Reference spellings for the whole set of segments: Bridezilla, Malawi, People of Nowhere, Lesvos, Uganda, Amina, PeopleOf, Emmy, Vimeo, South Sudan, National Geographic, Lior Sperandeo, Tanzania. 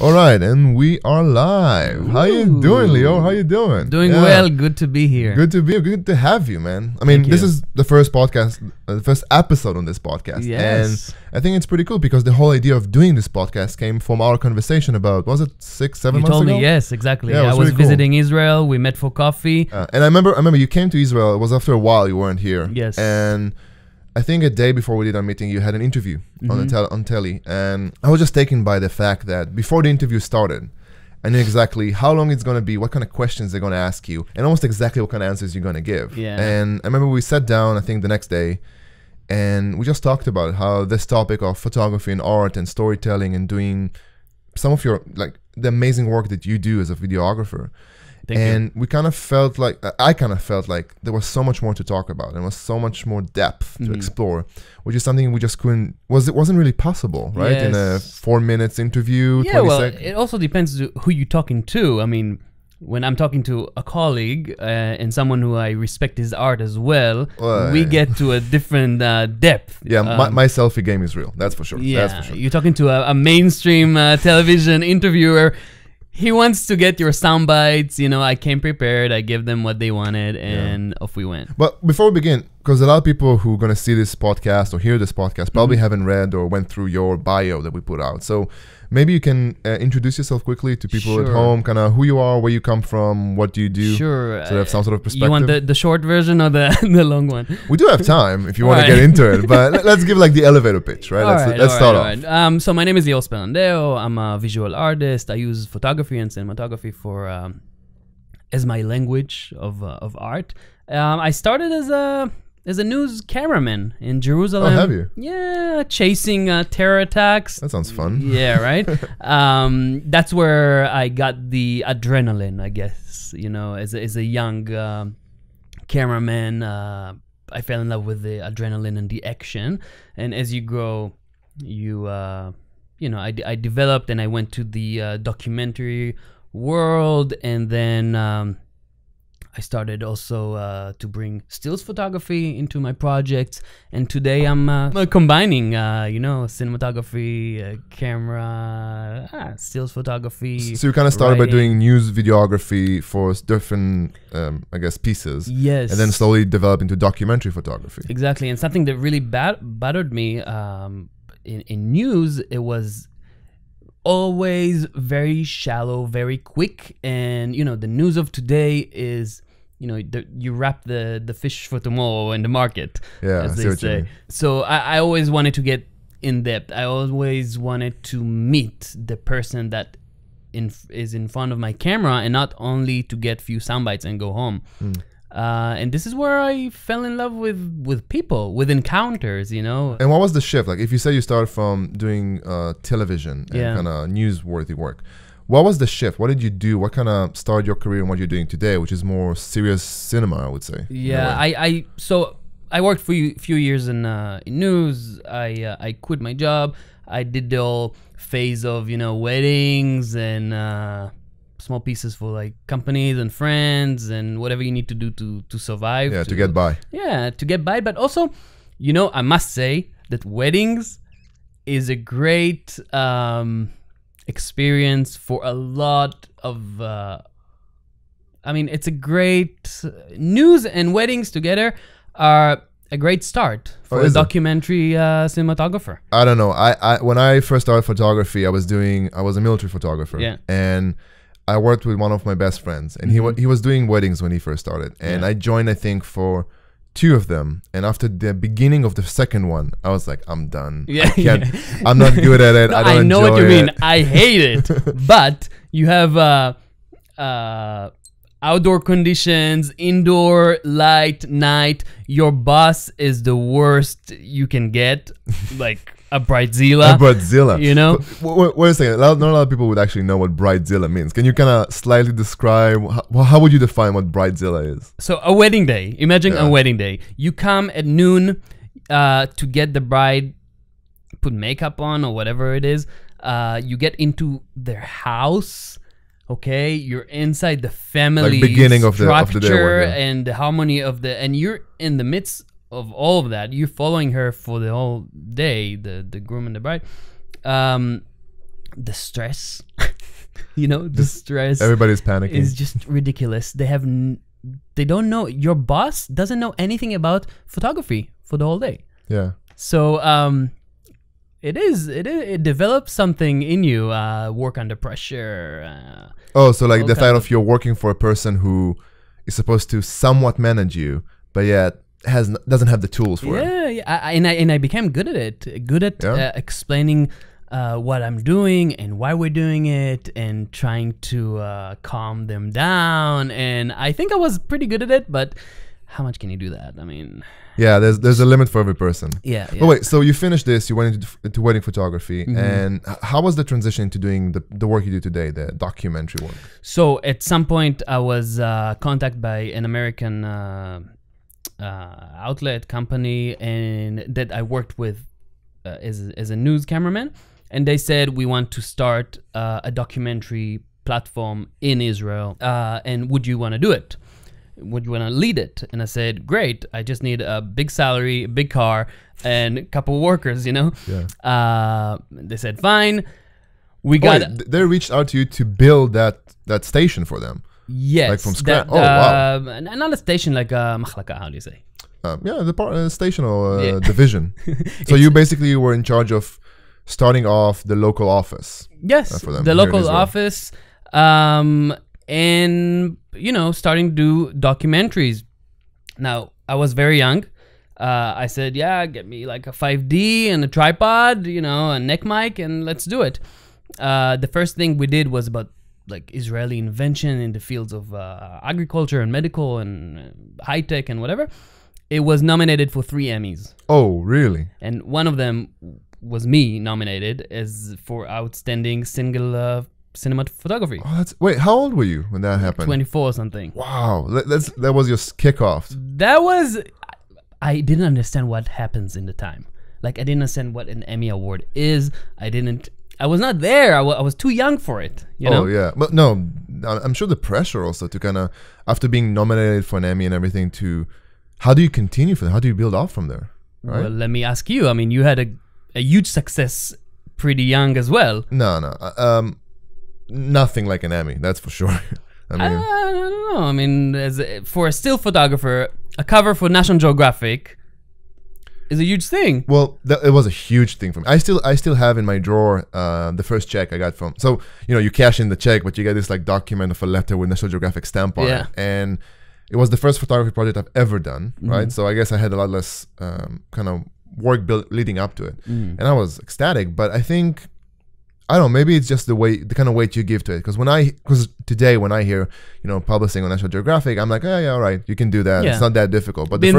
All right, and we are live. Ooh. How you doing, Lior? How you doing? Doing well. Good to be here. Good to be here. Good to have you, man. I mean, this is the first podcast, the first episode on this podcast. Yes. And I think it's pretty cool because the whole idea of doing this podcast came from our conversation about, was it six, seven months ago? You told me, yes, exactly. Yeah, I was really visiting Israel. We met for coffee. And I remember you came to Israel. It was after a while you weren't here. Yes. And I think a day before we did our meeting, you had an interview on telly, and I was just taken by the fact that before the interview started, I knew exactly how long it's going to be, what kind of questions they're going to ask you, and almost exactly what kind of answers you're going to give. Yeah. And I remember we sat down, I think the next day, and we just talked about how this topic of photography and art and storytelling and doing some of your, like, the amazing work that you do as a videographer. Thank you. We kind of felt like, I kind of felt like there was so much more to talk about. There was so much more depth to explore, which is something we just couldn't, it wasn't really possible, right? Yes. In a 4 minutes interview. Yeah, well, it also depends who you're talking to. I mean, when I'm talking to a colleague and someone who I respect his art as well, we get to a different depth. Yeah, my selfie game is real. That's for sure. Yeah, that's for sure. You're talking to a mainstream television interviewer. He wants to get your sound bites, you know, I came prepared, I gave them what they wanted, and off we went. But before we begin, because a lot of people who are going to see this podcast or hear this podcast probably haven't read or went through your bio that we put out. So maybe you can introduce yourself quickly to people at home, kind of who you are, where you come from, what do you do, so they have some sort of perspective. You want the short version or the long one? We do have time if you want to get into it, but let's give like the elevator pitch, right? Let's start off. So my name is Lior Sperandeo. I'm a visual artist. I use photography and cinematography for as my language of art. I started as a news cameraman in Jerusalem. Oh, have you? Yeah, chasing terror attacks. That sounds fun. Yeah, right? That's where I got the adrenaline, I guess. You know, as a young cameraman, I fell in love with the adrenaline and the action. And as you grow, you, you know, I developed and I went to the documentary world, and then I started also to bring stills photography into my projects, and today I'm combining, you know, cinematography, camera, stills photography. So you kind of started by doing news videography for different, I guess, pieces. Yes. And then slowly developed into documentary photography. Exactly, and something that really bothered me in news, it was always very shallow, very quick, and you know, the news of today is, you know, you wrap the fish for tomorrow in the market, as they say. So I always wanted to get in depth. I always wanted to meet the person that is in front of my camera, and not only to get few sound bites and go home. And this is where I fell in love with people, with encounters, you know. And what was the shift? Like, if you say you started from doing television and kind of newsworthy work, what was the shift? What did you do? What kind of started your career and what you're doing today, which is more serious cinema, I would say. Yeah, so I worked for a few years in news. I quit my job. I did the whole phase of, you know, weddings and small pieces for like companies and friends and whatever you need to do to survive. Yeah, to get by. Yeah, to get by. But also, you know, I must say that weddings is a great experience for a lot of, I mean, it's a great, news and weddings together are a great start for a documentary cinematographer. I don't know. When I first started photography, I was a military photographer. Yeah. And I worked with one of my best friends, and he was doing weddings when he first started, and I joined, I think, for 2 of them, and after the beginning of the second one, I was like, I'm done. Yeah, I'm not good at it. No, I know what you mean. I hate it. But you have outdoor conditions, indoor light, night. Your boss is the worst you can get, like a bridezilla. A bridezilla. You know? Wait a second. Not a lot of people would actually know what bridezilla means. Can you kind of slightly describe, how would you define what bridezilla is? So a wedding day. Imagine a wedding day. You come at noon to get the bride, put makeup on or whatever it is. You get into their house. Okay? You're inside the family, like beginning of the day one, and the harmony of the, and you're in the midst of all of that. You're following her for the whole day, the groom and the bride. The stress you know, the stress. Everybody's panicking. It's just ridiculous. They have, they don't know. Your boss doesn't know anything about photography for the whole day. Yeah. So it develops something in you. Work under pressure. Oh, so like the fact of you're working for a person who is supposed to somewhat manage you, but yet doesn't have the tools for it. Yeah, yeah. And I became good at it. Good at explaining what I'm doing and why we're doing it, and trying to calm them down. And I think I was pretty good at it, but how much can you do that? I mean, yeah, there's a limit for every person. Yeah. But wait, so you finished this, you went into wedding photography, and how was the transition to doing the work you do today, the documentary work? So at some point, I was contacted by an American outlet company, and that I worked with as a news cameraman, and they said, we want to start a documentary platform in Israel, and would you want to do it? Would you want to lead it? And I said, great, I just need a big salary, a big car, and a couple workers, you know? Yeah. They said, fine. We got... Wait, they reached out to you to build that station for them? Yes. Like from scratch? Oh, wow. Not a station, like a machlaka, how do you say? Yeah, the station or division. So you basically were in charge of starting off the local office. Yes, for them, the local office. And you know, starting to do documentaries. Now, I was very young. I said, yeah, get me like a 5D and a tripod, you know, a neck mic, and let's do it. The first thing we did was about like Israeli invention in the fields of agriculture and medical and high tech and whatever. It was nominated for 3 Emmys. Oh, really? And one of them was me nominated as for outstanding single cinematography. Oh, that's, wait, how old were you when that happened? 24 or something. Wow, that was your kickoff. That was, I didn't understand what happens in the time. Like, I didn't understand what an Emmy Award is. I was not there. I was too young for it, you know? Oh, yeah. But no, I'm sure the pressure also to kind of, after being nominated for an Emmy and everything, to, how do you continue from there? How do you build off from there? Right? Well, let me ask you. I mean, you had a huge success pretty young as well. No, no. Nothing like an Emmy, that's for sure. I mean, I don't know. I mean, for a still photographer, a cover for National Geographic is a huge thing. Well, it was a huge thing for me. I still have in my drawer the first check I got from. So you know, you cash in the check, but you get this like document of a letter with National Geographic stamp on it, and it was the first photography project I've ever done. Right, so I guess I had a lot less kind of work leading up to it, and I was ecstatic. But I think, I don't know, maybe it's just the way, the kind of weight you give to it. Because today when I hear, you know, publishing on National Geographic, I'm like, oh, yeah, all right, you can do that. Yeah. It's not that difficult. But the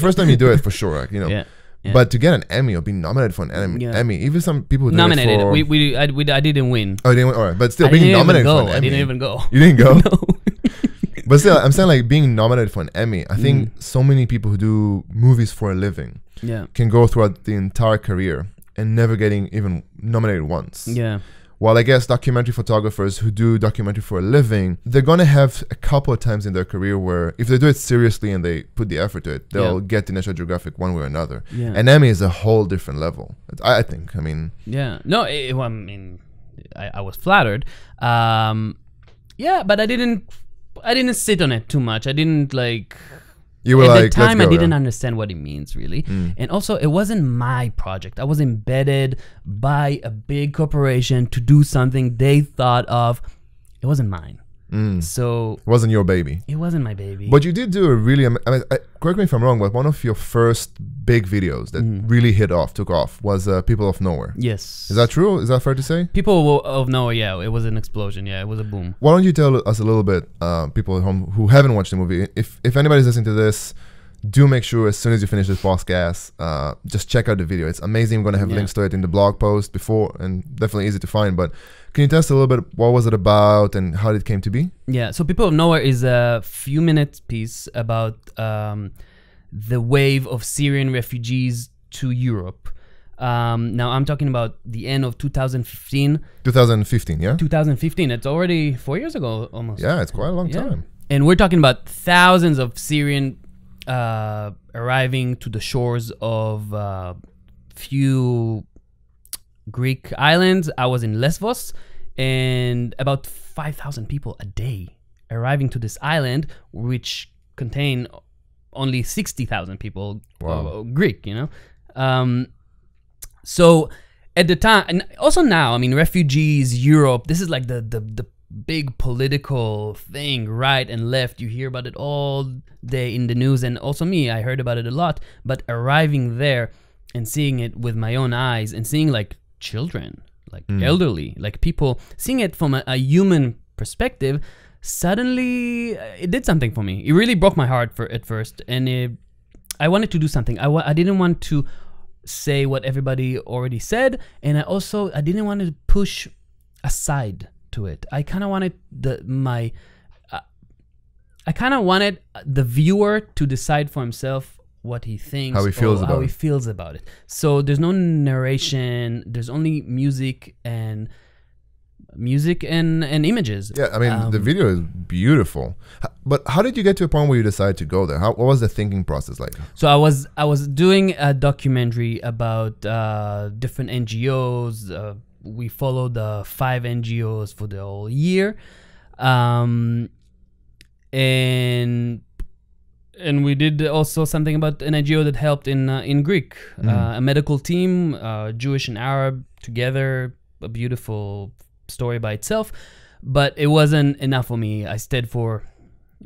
first time you do it, for sure, like, you know. Yeah. Yeah. But to get an Emmy or be nominated for an Emmy, even some people who nominated. It for, I didn't win. Oh, you didn't win. All right, but still being nominated for an Emmy. I didn't even go. You didn't go. No. But still, I'm saying like being nominated for an Emmy. I think so many people who do movies for a living can go throughout the entire career and never getting even nominated once. Yeah. While I guess documentary photographers who do documentary for a living, they're gonna have a couple of times in their career where if they do it seriously and they put the effort to it, they'll get to National Geographic one way or another. Yeah. And Emmy is a whole different level, I think. I mean. Yeah. No, I mean, I was flattered. Yeah, but I didn't sit on it too much. I didn't like. You were at the time, let's go, I didn't understand what it means, really. And also, it wasn't my project. I was embedded by a big corporation to do something they thought of. It wasn't mine. So it wasn't your baby. It wasn't my baby. But you did do a really, I mean, correct me if I'm wrong, but one of your first big videos that really took off was People of Nowhere. Yes. Is that true? Is that fair to say? People of Nowhere, yeah. It was an explosion. Yeah, it was a boom. Why don't you tell us a little bit, people at home who haven't watched the movie, if anybody's listening to this, do make sure as soon as you finish this podcast, just check out the video. It's amazing. I'm going to have links to it in the blog post before, and definitely easy to find. But can you tell us a little bit, what was it about and how it came to be? Yeah, so People of Nowhere is a few-minute piece about the wave of Syrian refugees to Europe. Now, I'm talking about the end of 2015. 2015, yeah? 2015. It's already 4 years ago, almost. Yeah, it's quite a long time. And we're talking about thousands of Syrian arriving to the shores of few Greek islands. I was in Lesvos, and about 5,000 people a day arriving to this island, which contain only 60,000 people. Wow. Greek, you know. So at the time, and also now, I mean, refugees, Europe, this is like the big political thing, right and left. You hear about it all day in the news, and also me, I heard about it a lot. But arriving there and seeing it with my own eyes, and seeing like children, like elderly, like people, seeing it from a human perspective, suddenly it did something for me. It really broke my heart at first, and I wanted to do something. I didn't want to say what everybody already said, and I didn't want to push aside to it. I kind of wanted the viewer to decide for himself what he thinks, how he feels about it. So there's no narration. There's only music and images. Yeah, I mean, the video is beautiful. But how did you get to a point where you decided to go there? What was the thinking process like? So I was doing a documentary about different NGOs. We followed 5 NGOs for the whole year, and we did also something about an NGO that helped in Greek, a medical team, Jewish and Arab together, a beautiful story by itself. But it wasn't enough for me. I stayed for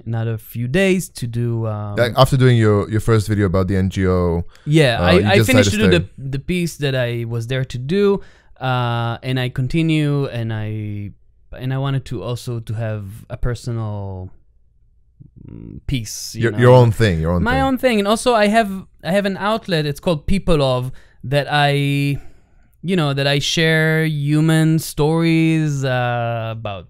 another few days to do after doing your first video about the NGO. Yeah, I finished to do the piece that I was there to do, and I continue, and I wanted to also to have a personal piece, your own thing, my own thing. And also I have an outlet, it's called People of, that I share human stories about.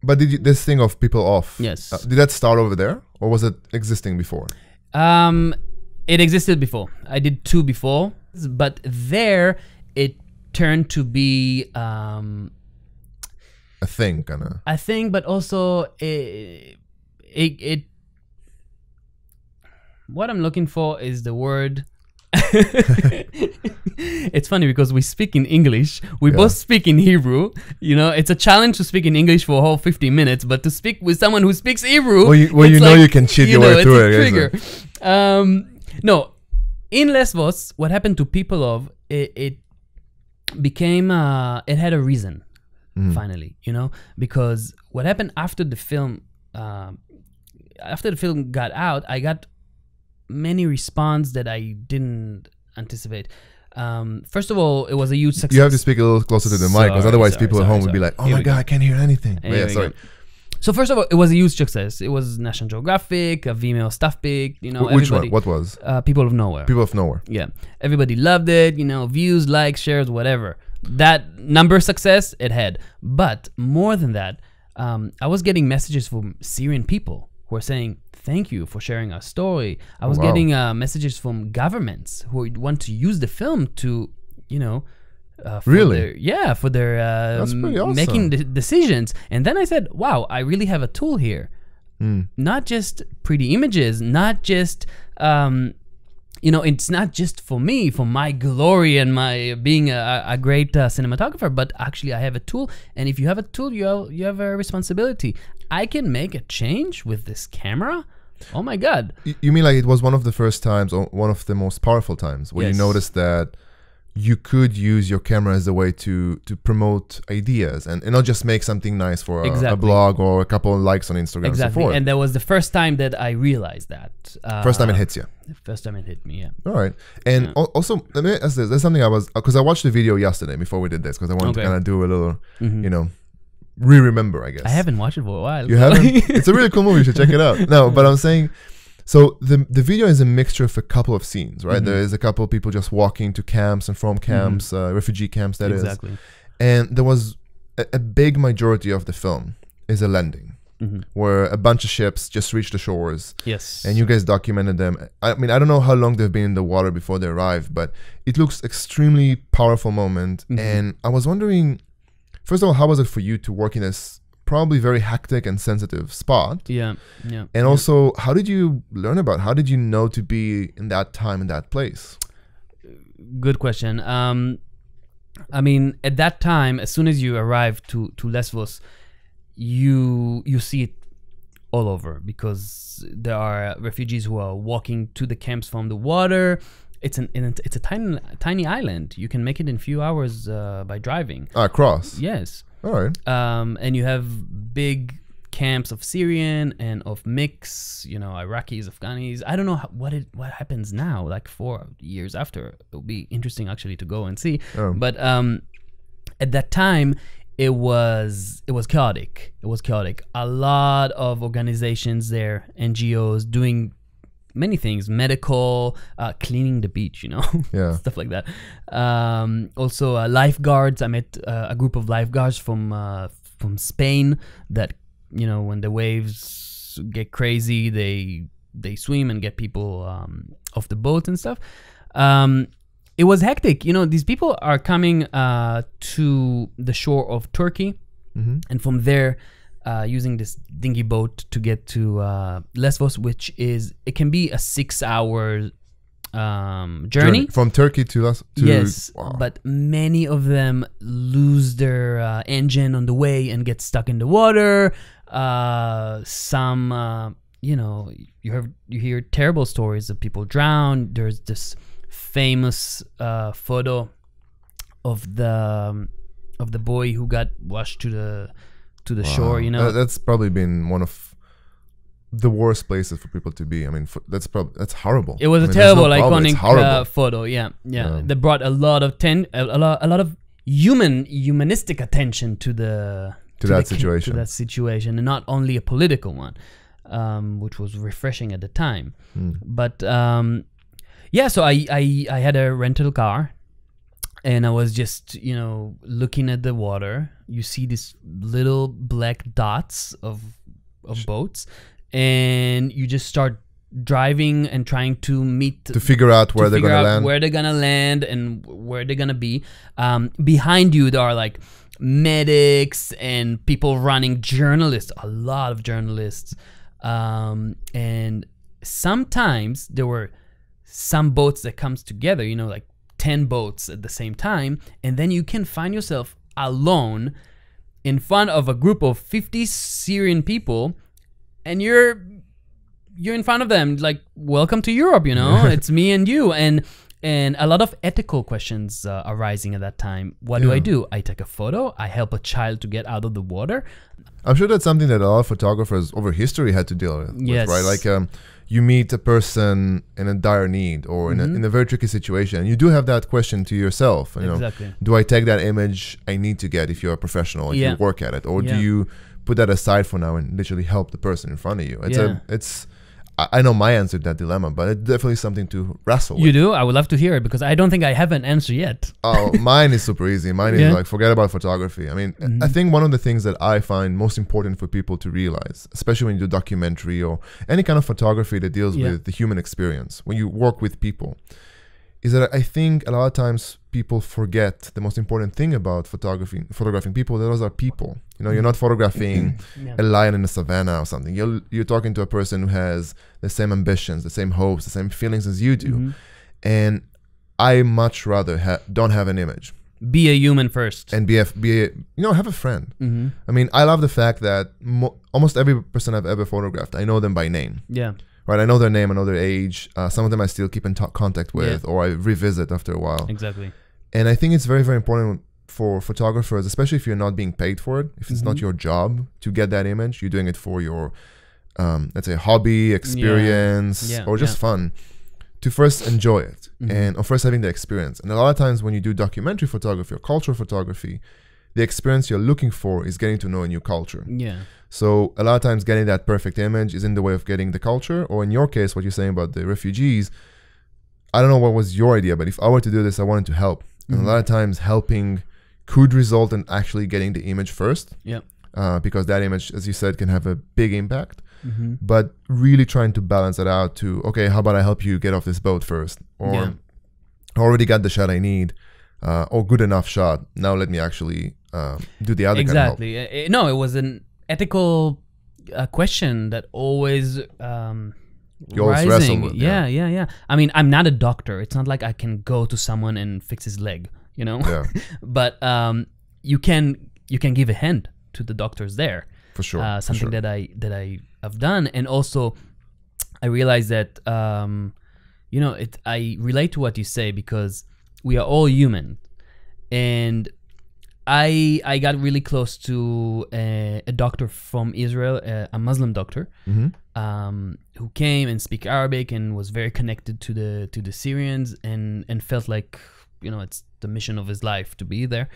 But did you, this thing of People of, yes, did that start over there, or was it existing before? It existed before. I did 2 before, but there it turned to be a thing, kinda. A thing, but also it what I'm looking for is the word. It's funny because we speak in English. We both speak in Hebrew. You know, it's a challenge to speak in English for a whole 50 minutes, but to speak with someone who speaks Hebrew, you know, like, you can cheat your way through it. It's a trigger. No, in Lesvos, what happened to People of, it had a reason, finally, you know, because what happened after the film got out, I got many responses that I didn't anticipate. First of all, it was a huge success. You have to speak a little closer to the mic, because otherwise people at home would be like, oh my God, I can't hear anything. Yeah, sorry. So first of all, it was a huge success. It was National Geographic, a Vimeo stuff pic, you know. Which one? What was? People of Nowhere. People of Nowhere. Yeah. Everybody loved it, you know, views, likes, shares, whatever. That number success, it had. But more than that, I was getting messages from Syrian people who are saying, thank you for sharing our story. I was getting messages from governments who want to use the film to, you know, for their making decisions. And then I said, wow, I really have a tool here. Not just pretty images, not just, you know, it's not just for me, for my glory and my being a great cinematographer, but actually I have a tool. And if you have a tool, you have a responsibility. I can make a change with this camera. Oh my God. You mean like it was one of the first times, or one of the most powerful times, where you noticed that you could use your camera as a way to promote ideas and not just make something nice for a blog or a couple of likes on Instagram. Exactly, and that was the first time that I realized that. First time it hits you. First time it hit me, yeah. All right, and also, let me ask this, there's something because I watched the video yesterday before we did this, because I wanted to kind of do a little, you know, re-remember, I guess. I haven't watched it for a while. You haven't? It's a really cool movie, you should check it out. No, but I'm saying, so the video is a mixture of a couple of scenes, right? There is a couple of people just walking to camps and from camps, refugee camps, that is. And there was a big majority of the film is a landing, where a bunch of ships just reached the shores. Yes. And you guys documented them. I mean, I don't know how long they've been in the water before they arrived, but it looks extremely powerful moment. And I was wondering, first of all, how was it for you to work in this probably very hectic and sensitive spot? Yeah, yeah. And also, how did you learn about? How did you know to be in that time, in that place? Good question. I mean, at that time, as soon as you arrive to Lesvos, you see it all over, because there are refugees who are walking to the camps from the water. It's a tiny island. You can make it in a few hours by driving. Across? Yes. All right. And you have big camps of Syrian and of mix, you know, Iraqis, Afghanis. I don't know what happens now, like 4 years after. It'll be interesting actually to go and see. Oh. But at that time, it was chaotic. It was chaotic. A lot of organizations there, NGOs doing many things, medical, cleaning the beach, you know, yeah. stuff like that. Also lifeguards. I met a group of lifeguards from Spain that, you know, when the waves get crazy, they swim and get people off the boat and stuff. It was hectic. You know, these people are coming to the shore of Turkey, mm-hmm. and from there, using this dinghy boat to get to Lesvos, which is, it can be a 6-hour journey from Turkey to Lesvos. Yes, wow. But many of them lose their engine on the way and get stuck in the water. Some, you know, you hear terrible stories of people drown. There's this famous photo of the boy who got washed to the wow. shore, you know. That's probably been one of the worst places for people to be. I mean, that's horrible. It was a terrible, iconic photo. Yeah, yeah, yeah. That brought a lot of humanistic attention to that situation, and not only a political one, which was refreshing at the time. Mm. But yeah, so I had a rental car. And I was just, you know, looking at the water. You see these little black dots of boats, and you just start driving and trying to figure out where they're gonna land and where they're gonna be. Behind you, there are like medics and people running, journalists, a lot of journalists, and sometimes there were some boats that comes together, you know, like 10 boats at the same time, and then you can find yourself alone in front of a group of 50 Syrian people, and you're in front of them like, welcome to Europe, you know. It's me and you, and a lot of ethical questions arising at that time. What yeah. do? I take a photo, I help a child to get out of the water. I'm sure that's something that a lot of photographers over history had to deal with, yes. right? Like you meet a person in a dire need or in, mm-hmm. In a very tricky situation. You do have that question to yourself. You exactly. know, do I take that image I need to get if you're a professional, if yeah. you work at it? Or yeah. do you put that aside for now and literally help the person in front of you? It's yeah. I know my answer to that dilemma, but it's definitely something to wrestle with. You do? I would love to hear it, because I don't think I have an answer yet. Oh, mine is super easy. Mine yeah. is like, forget about photography. I mean, mm-hmm. I think one of the things that I find most important for people to realize, especially when you do documentary or any kind of photography that deals yeah. with the human experience, when you work with people, is that I think a lot of times people forget the most important thing about photographing people. Those are people. You know, you're not photographing yeah. a lion in a savannah or something. You're talking to a person who has the same ambitions, the same hopes, the same feelings as you do. Mm-hmm. And I much rather don't have an image. Be a human first. And have a friend. Mm-hmm. I mean, I love the fact that almost every person I've ever photographed, I know them by name. Yeah. Right, I know their name, I know their age. Some of them I still keep in contact with, yeah. or I revisit after a while. Exactly. And I think it's very, very important for photographers, especially if you're not being paid for it, if it's mm-hmm. not your job to get that image, you're doing it for your, let's say, hobby, experience, yeah. Yeah. or just yeah. fun, to first enjoy it, mm-hmm. Or first having the experience. And a lot of times when you do documentary photography or cultural photography, the experience you're looking for is getting to know a new culture. Yeah. So a lot of times getting that perfect image is in the way of getting the culture, or in your case, what you're saying about the refugees, I don't know what was your idea, but if I were to do this, I wanted to help. Mm-hmm. And a lot of times helping could result in actually getting the image first. Yeah. Because that image, as you said, can have a big impact. Mm-hmm. But really trying to balance it out to, okay, how about I help you get off this boat first? Or yeah. I already got the shot I need. Or good enough shot. Now let me actually do the other exactly. kind of help. No, it was an ethical question that always rising. Always wrestle with, yeah, yeah, yeah. I mean, I'm not a doctor. It's not like I can go to someone and fix his leg. you know. Yeah. But you can give a hand to the doctors there. For sure. Something that I have done, and also I realized that you know, I relate to what you say because we are all human, and I got really close to a doctor from Israel, a Muslim doctor, mm-hmm. Who came and speak Arabic and was very connected to the Syrians, and felt like, you know, it's the mission of his life to be there,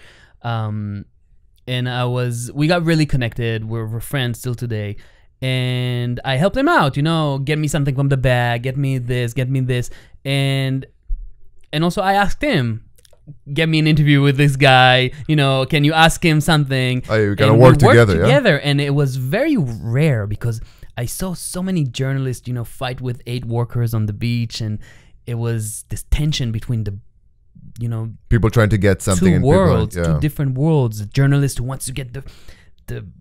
and we got really connected. We're friends still today, and I helped him out. You know, get me something from the bag, get me this, and also I asked him, get me an interview with this guy, you know, can you ask him something? Oh, you gotta work together, yeah? And it was very rare because I saw so many journalists, you know, fight with aid workers on the beach, and it was this tension between the, you know, people trying to get something, two different worlds, the journalist who wants to get the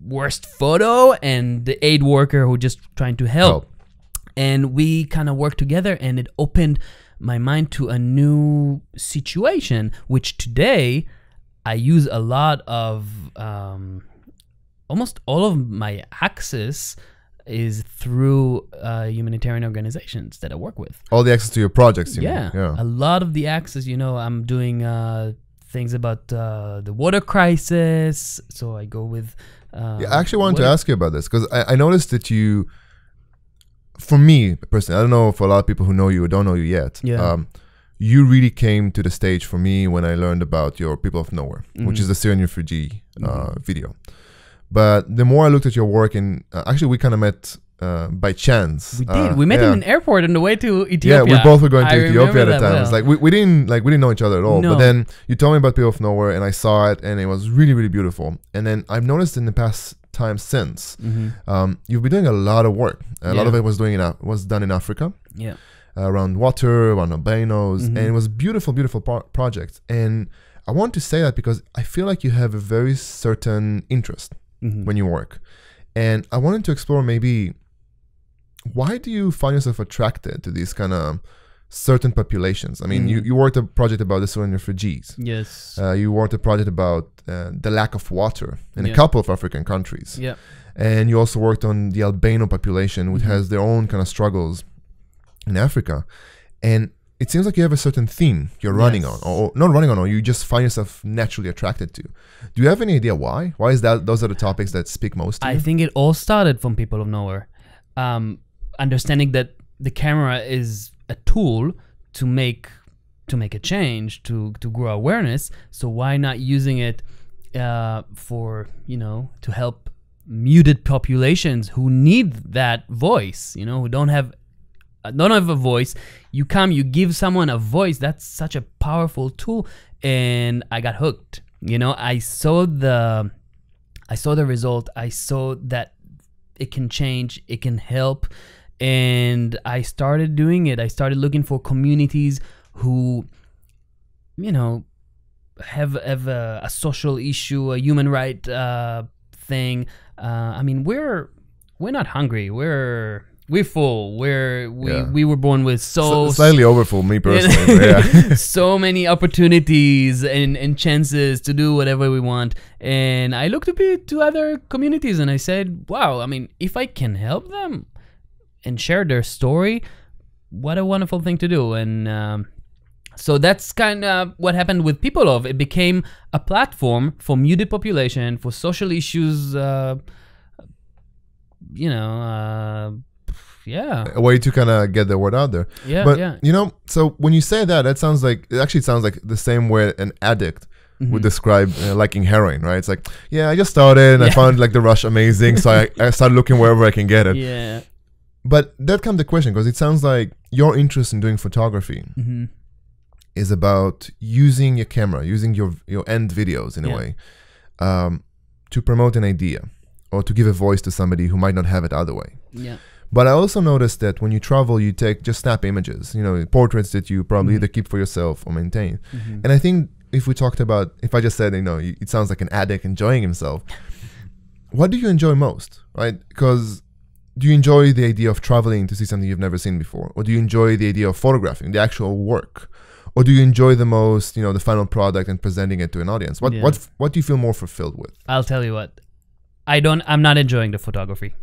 worst photo and the aid worker who just trying to help. And we kind of worked together, and it opened my mind to a new situation, which today I use a lot of, almost all of my access is through humanitarian organizations that I work with. All the access to your projects, you mean? Yeah, a lot of the access, you know, I'm doing things about the water crisis, so I go with... yeah, I actually wanted to ask you about this, because I noticed that you... For me personally, I don't know for a lot of people who know you or don't know you yet. Yeah. You really came to the stage for me when I learned about your People of Nowhere, mm-hmm. which is the Syrian refugee video. But the more I looked at your work, and actually we kind of met by chance. We did. We met in an airport on the way to Ethiopia. Yeah, we both were going to Ethiopia at the time. Well. It's like we didn't know each other at all. No. But then you told me about People of Nowhere, and I saw it, and it was really, really beautiful. And then I've noticed in the past time since, mm-hmm. You've been doing a lot of work. A lot of it was done in Africa, around water, around albinos, mm-hmm. and it was beautiful, beautiful project. And I want to say that because I feel like you have a very certain interest mm-hmm. when you work, and I wanted to explore maybe why do you find yourself attracted to these kind of certain populations? I mean, mm-hmm. you worked a project about the Syrian refugees. Yes. You worked a project about the lack of water in a couple of African countries. Yeah. And you also worked on the Albano population, which mm-hmm. has their own kind of struggles in Africa. And it seems like you have a certain theme you're running on, or not running on, or you just find yourself naturally attracted to. Do you have any idea why? Why is that? Those are the topics that speak most to you? I think it all started from People of Nowhere. Understanding that the camera is a tool to make a change, to grow awareness, so why not using it for, you know, to help muted populations who need that voice, you know, who don't have a voice. You come, you give someone a voice. That's such a powerful tool, and I got hooked. You know, I saw the result. I saw that it can change, it can help. And I started doing it. I started looking for communities who, you know, have a social issue, a human right thing. I mean, we're not hungry. We're full. We were born with slightly overfull, me personally. So many opportunities and chances to do whatever we want. And I looked to other communities, and I said, wow. I mean, if I can help them and share their story, what a wonderful thing to do. And so that's kind of what happened with People of. It became a platform for muted population, for social issues, you know, a way to kind of get the word out there. Yeah, but, you know, so when you say that, it actually sounds like the same way an addict mm-hmm. would describe liking heroin, right? It's like, yeah, I just started, and I found like the rush amazing, so I started looking wherever I can get it. Yeah. But that comes the question, because it sounds like your interest in doing photography mm-hmm. is about using your camera, using your end videos in a way to promote an idea or to give a voice to somebody who might not have it other way. Yeah. But I also noticed that when you travel, you take just snap images, you know, portraits that you probably mm-hmm. either keep for yourself or maintain. Mm-hmm. And I think if I just said, you know, it sounds like an addict enjoying himself. What do you enjoy most, right? Because... do you enjoy the idea of traveling to see something you've never seen before? Or do you enjoy the idea of photographing, the actual work? Or do you enjoy the most, you know, the final product and presenting it to an audience? What do you feel more fulfilled with? I'll tell you what. I'm not enjoying the photography.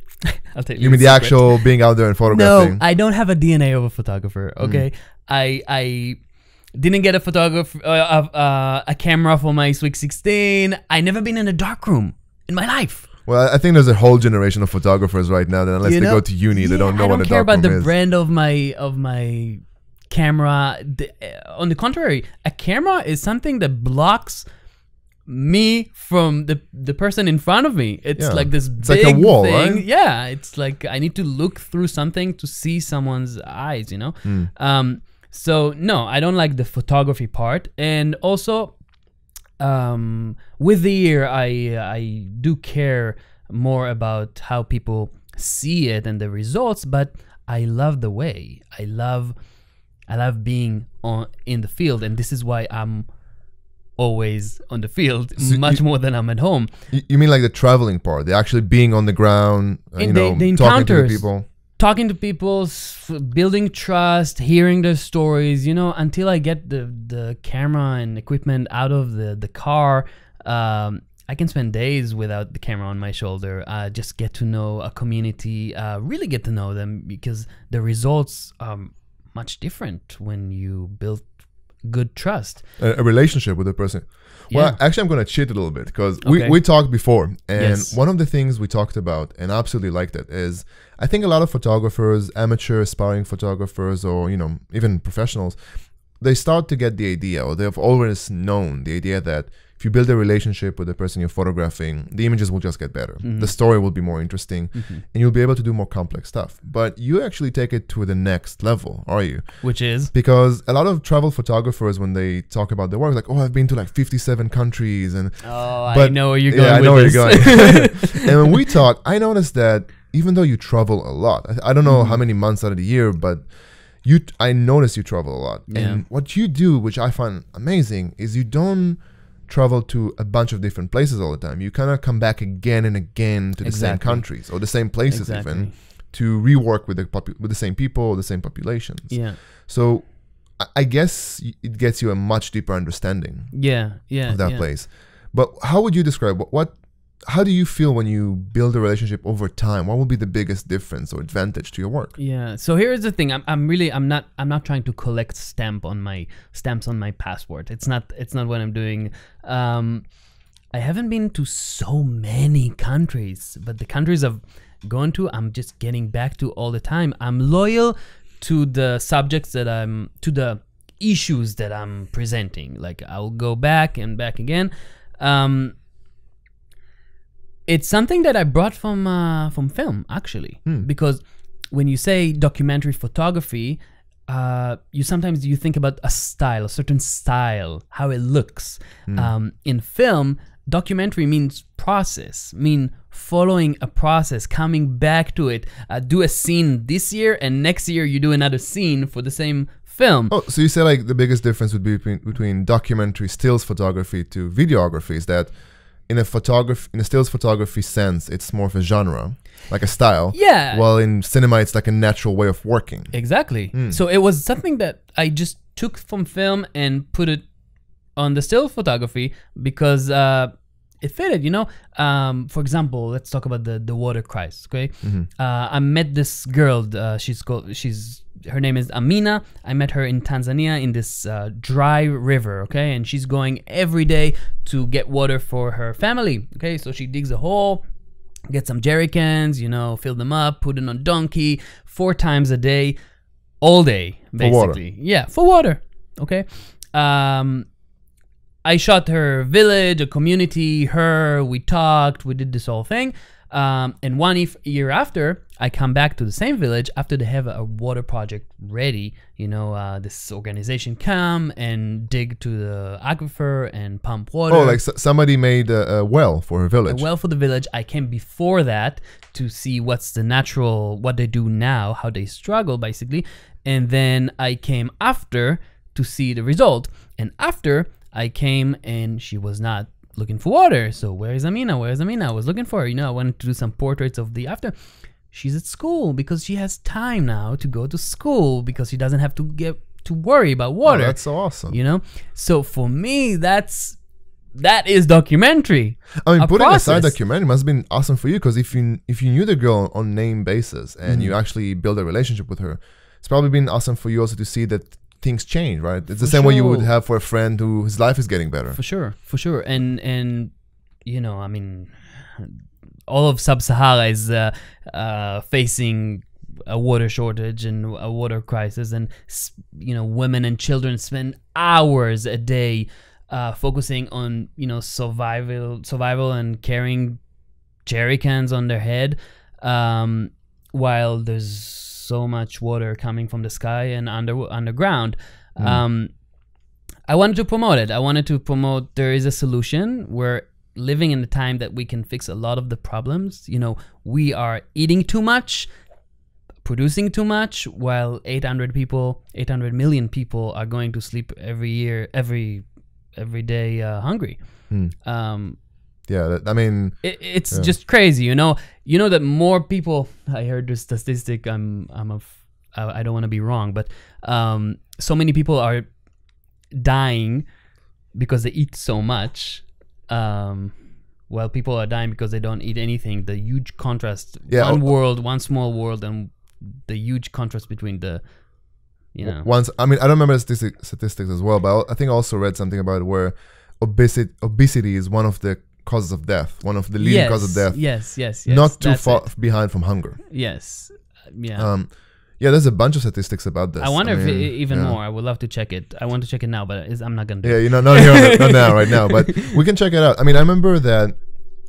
I'll tell you. You mean the actual being out there and photographing? No, I don't have a DNA of a photographer. Okay, I didn't get a photographer, a camera for my Swick 16. I never been in a dark room in my life. Well, I think there's a whole generation of photographers right now that unless they go to uni, they don't know what a dark room is. I don't care about the brand of my camera. On the contrary, a camera is something that blocks me from the person in front of me. It's like this big like a wall thing. Right? Yeah, it's like I need to look through something to see someone's eyes, you know? So no, I don't like the photography part. And also with the year, I do care more about how people see it and the results, but I love the way. I love being in the field, and this is why I'm always on the field, so much more than I'm at home. You mean like the traveling part, the actually being on the ground, you know, the talking to the people? Talking to people, building trust, hearing their stories, you know, until I get the camera and equipment out of the car, I can spend days without the camera on my shoulder. Just get to know a community, really get to know them, because the results are much different when you build good trust, a relationship with the person. Well, actually, I'm going to cheat a little bit, because we talked before, and one of the things we talked about, and I absolutely liked it, is I think a lot of photographers, amateur aspiring photographers, or, you know, even professionals, they start to get the idea, or they've always known the idea that if you build a relationship with the person you're photographing, the images will just get better. The story will be more interesting, and you'll be able to do more complex stuff. But you actually take it to the next level, are you? Which is? Because a lot of travel photographers, when they talk about their work, like, oh, I've been to like 57 countries. And I know where you're going. Yeah, I know where you're going. And when we talk, I noticed that even though you travel a lot, I don't know how many months out of the year, but I notice you travel a lot. And what you do, which I find amazing, is you don't travel to a bunch of different places all the time. You kind of come back again and again to the same countries, or the same places even, to rework with the same people or the same populations. So I guess it gets you a much deeper understanding of that place. But how would you describe how do you feel when you build a relationship over time? What will be the biggest difference or advantage to your work? Yeah. So here's the thing. I'm not trying to collect stamps on my passport. It's not what I'm doing. I haven't been to so many countries, but the countries I've gone to, I'm just getting back to all the time. I'm loyal to the subjects that I'm to the issues that I'm presenting. Like, I'll go back and back again. It's something that I brought from film, actually, because when you say documentary photography, you sometimes think about a style, a certain style, how it looks. In film, documentary means process, mean following a process, coming back to it. Do a scene this year, and next year you do another scene for the same film. Oh, so you say like the biggest difference would be between documentary stills photography to videography is that in a stills photography sense, it's more of a genre, like a style. Yeah. While in cinema, it's like a natural way of working. Exactly. So it was something that I just took from film and put it on the still photography because it fitted, you know? For example, let's talk about the water crisis, okay? I met this girl, her name is Amina. I met her in Tanzania in this dry river, okay? And she's going every day to get water for her family, okay? So she digs a hole, gets some jerry cans, you know, fill them up, put it on donkey 4 times a day, all day, basically. For water. Yeah, for water, okay? I shot her village, a community, we talked, we did this whole thing. And one year after, I come back to the same village after they have a water project ready. You know, this organization come and dig to the aquifer and pump water. Oh, like somebody made a well for a village. A well for the village. I came before that to see what's the natural, what they do now, how they struggle basically. And then I came after to see the result. And after I came and she was not looking for water. So where is Amina? Where is Amina? I was looking for her. You know, I wanted to do some portraits of the after. She's at school because she has time now to go to school because she doesn't have to get to worry about water. Oh, that's awesome. You know, so for me, that is documentary. I mean, putting aside documentary must have been awesome for you, because if you knew the girl on name basis and you actually build a relationship with her, it's probably been awesome for you also to see that things change, right? It's the same way you would have for a friend whose life is getting better. For sure, for sure. And you know, I mean, all of Sub-Sahara is facing a water shortage and a water crisis, and you know, women and children spend hours a day focusing on, you know, survival and carrying jerry cans on their head, while there's so much water coming from the sky and underground. I wanted to promote it. I wanted to promote there is a solution. We're living in a time that we can fix a lot of the problems. You know, we are eating too much, producing too much, while 800 million people are going to sleep every year, every day hungry. Yeah, I mean, it's just crazy, you know. You know that more people. I heard the statistic. I don't want to be wrong, but so many people are dying because they eat so much. While people are dying because they don't eat anything. The huge contrast. Yeah, one small world, and the huge contrast between the. You know. I mean, I don't remember the statistics as well, but I think I also read something about where obesity is one of the causes of death, one of the leading causes of death. Yes. Not too far behind from hunger. Yes, yeah. Yeah, there's a bunch of statistics about this. I wonder if even more. I would love to check it. I want to check it now, but I'm not gonna do it. Yeah, not now, right now. But we can check it out. I mean, I remember that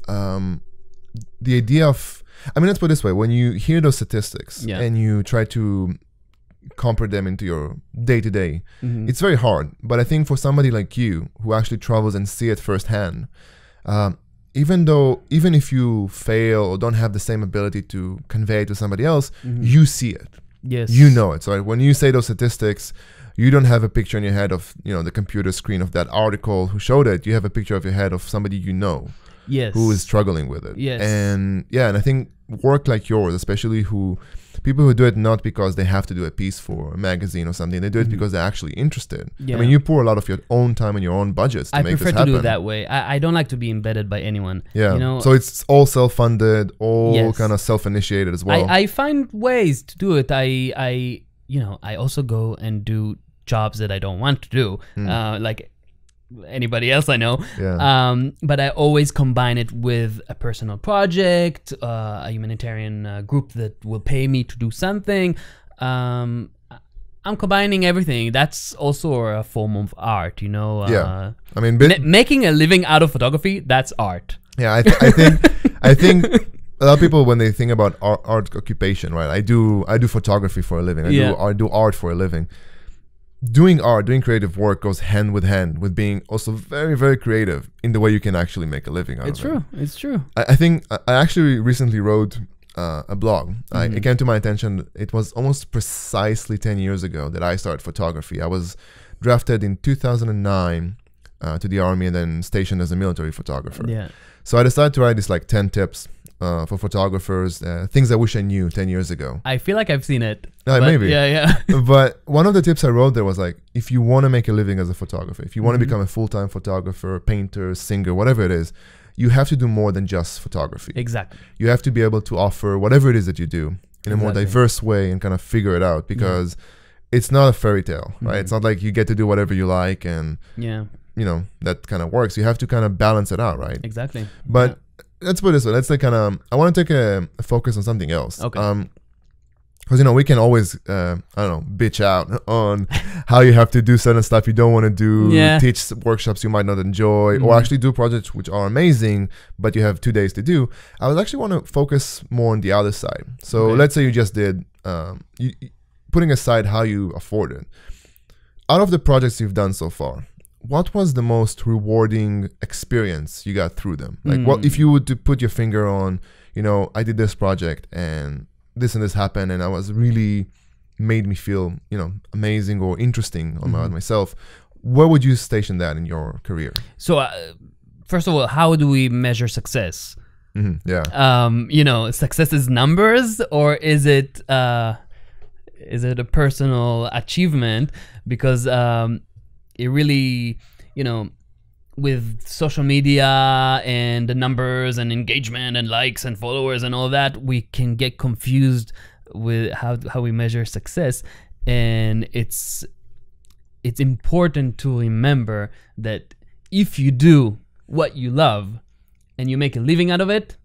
the idea of, I mean, let's put it this way: when you hear those statistics and you try to compare them into your day-to-day, it's very hard. But I think for somebody like you who actually travels and see it firsthand, even if you fail or don't have the same ability to convey it to somebody else, you see it. Yes, you know it. So when you say those statistics, you don't have a picture in your head of, you know, the computer screen of that article who showed it. You have a picture of your head of somebody you know, who is struggling with it. And yeah, and I think work like yours, especially people who do it not because they have to do a piece for a magazine or something. They do it because they're actually interested. I mean, you pour a lot of your own time and your own budgets to make this happen. I prefer to do it that way. I don't like to be embedded by anyone. Yeah, you know, so it's all self-funded, all kind of self-initiated as well. I find ways to do it. I you know, I also go and do jobs that I don't want to do, like anybody else I know. But I always combine it with a personal project, a humanitarian group that will pay me to do something. I'm combining everything. That's also a form of art, you know. I mean, making a living out of photography, that's art. Yeah, I think a lot of people, when they think about art occupation, right? I do photography for a living. I do art for a living. Doing art, doing creative work goes hand with hand with being also very, very creative in the way you can actually make a living out of it. It's true. It's true. I think I actually recently wrote a blog. It came to my attention. It was almost precisely 10 years ago that I started photography. I was drafted in 2009 to the army and then stationed as a military photographer. So I decided to write this like 10 tips for photographers, things I wish I knew 10 years ago. I feel like I've seen it. Maybe. Yeah. But one of the tips I wrote there was like, if you want to make a living as a photographer, if you want to become a full-time photographer, painter, singer, whatever it is, you have to do more than just photography. Exactly. You have to be able to offer whatever it is that you do in a more diverse way and kind of figure it out, because it's not a fairy tale, right? It's not like you get to do whatever you like and, you know, that kind of works. You have to kind of balance it out, right? Exactly. But let's put it this way. Let's like kind of. I want to take a focus on something else. Okay. Because you know, we can always I don't know, bitch out on how you have to do certain stuff you don't want to do, teach workshops you might not enjoy, or actually do projects which are amazing, but you have 2 days to do. I would actually want to focus more on the other side. So let's say you just did, putting aside how you afford it, out of the projects you've done so far, what was the most rewarding experience you got through them? Like, what if you were to put your finger on, you know, I did this project and this happened and I was really made me feel, you know, amazing or interesting on myself. Where would you station that in your career? So, first of all, how do we measure success? You know, success is numbers, or is it is it a personal achievement? Because it really, you know, with social media and the numbers and engagement and likes and followers and all that, we can get confused with how we measure success. And it's important to remember that if you do what you love and you make a living out of it,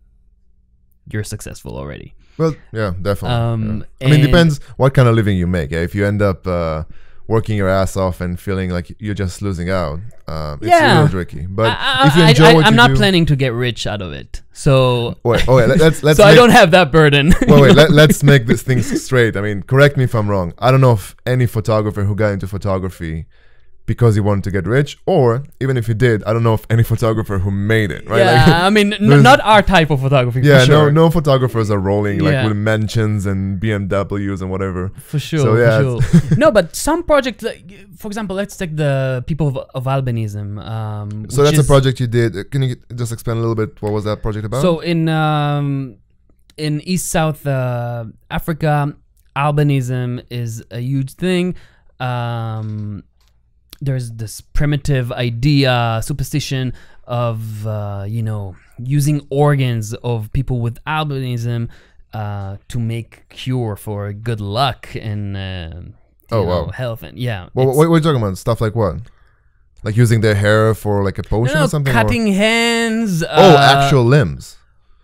you're successful already. Well, yeah, definitely. Yeah. I mean, it depends what kind of living you make. Yeah? If you end up working your ass off and feeling like you're just losing out, yeah, it's a little tricky. But if you enjoy what you do, I'm not planning to get rich out of it. So let's so I don't have that burden. Well, wait, let's make these things straight. I mean, correct me if I'm wrong. I don't know if any photographer who got into photography because he wanted to get rich, or even if he did, I don't know if any photographer who made it, right? Yeah, like, I mean, not our type of photography, yeah, for sure. No photographers are rolling, yeah, like with mansions and BMWs and whatever. For sure, so, yeah, for sure. No, but some projects, like, for example, let's take the People of Albinism. So that's a project you did. Can you just expand a little bit? What was that project about? So in East-South Africa, albinism is a huge thing. There's this primitive idea, superstition of, you know, using organs of people with albinism to make cure for good luck and health. And yeah. Well, what are you talking about? Stuff like what? Like using their hair for like a potion or something? Cutting hands. Oh, actual limbs.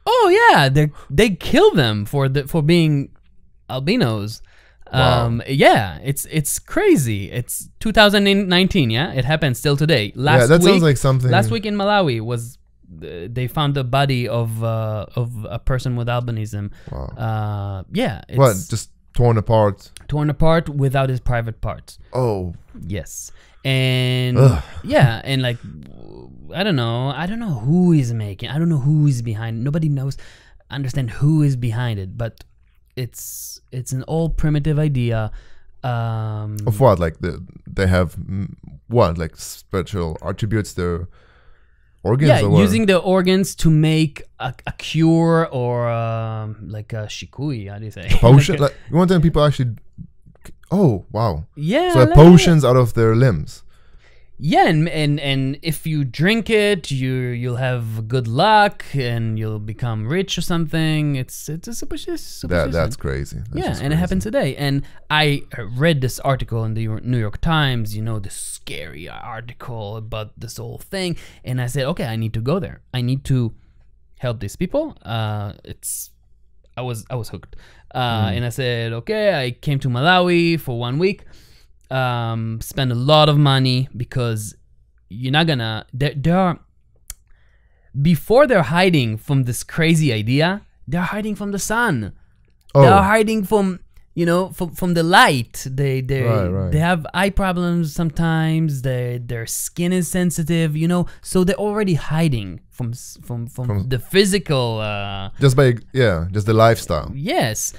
Oh, yeah. They kill them for being albinos. Wow. Yeah, it's crazy. It's 2019, yeah? It happens still today. Last that week, sounds like something. Last week in Malawi was they found the body of a person with albinism. Wow. Yeah. It's what? Just torn apart. Torn apart without his private parts. Oh. Yes. And ugh, yeah, and like I don't know who is making. I don't know who is behind. Nobody knows understand who is behind it, but it's an old primitive idea of what, like they have what, like special attributes, their organs, yeah, or using their organs to make a cure or like a shikui, how do you say, a potion? Like you want them people actually, oh wow, yeah, so like potions out of their limbs. Yeah, and if you drink it, you'll have good luck and you'll become rich or something. It's a superstition. That's crazy. It happens today. And I read this article in the New York Times, you know, this scary article about this whole thing. And I said, okay, I need to go there. I need to help these people. I was hooked. And I said, okay, I came to Malawi for 1 week. Spend a lot of money because you're not gonna, they're hiding from this crazy idea, they're hiding from the sun. Oh. They're hiding from, you know, from the light. They have eye problems sometimes, their skin is sensitive, you know, so they're already hiding from the physical, just the lifestyle. Yes.